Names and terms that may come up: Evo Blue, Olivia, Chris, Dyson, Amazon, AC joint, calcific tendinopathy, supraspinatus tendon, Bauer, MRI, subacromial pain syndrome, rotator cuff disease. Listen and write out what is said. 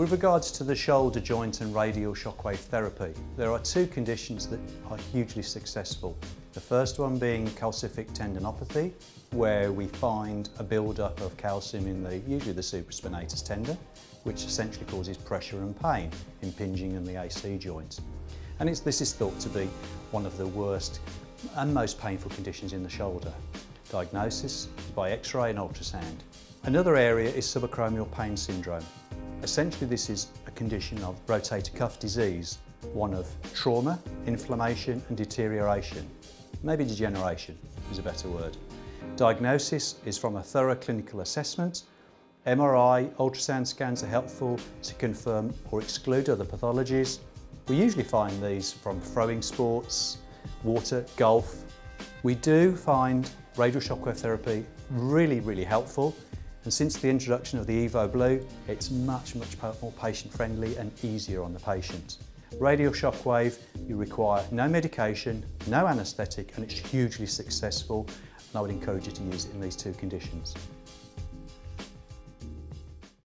With regards to the shoulder joint and radial shockwave therapy, there are two conditions that are hugely successful. The first one being calcific tendinopathy, where we find a build-up of calcium in usually the supraspinatus tendon, which essentially causes pressure and pain, impinging on the AC joint. And this is thought to be one of the worst and most painful conditions in the shoulder. Diagnosis is by X-ray and ultrasound. Another area is subacromial pain syndrome. Essentially, this is a condition of rotator cuff disease, one of trauma, inflammation and deterioration. Maybe degeneration is a better word. Diagnosis is from a thorough clinical assessment. MRI, ultrasound scans are helpful to confirm or exclude other pathologies. We usually find these from throwing sports, water, golf. We do find radial shockwave therapy really, really helpful. And since the introduction of the Evo Blue, it's much, much more patient-friendly and easier on the patient. Radial shockwave, you require no medication, no anaesthetic, and it's hugely successful, and I would encourage you to use it in these two conditions.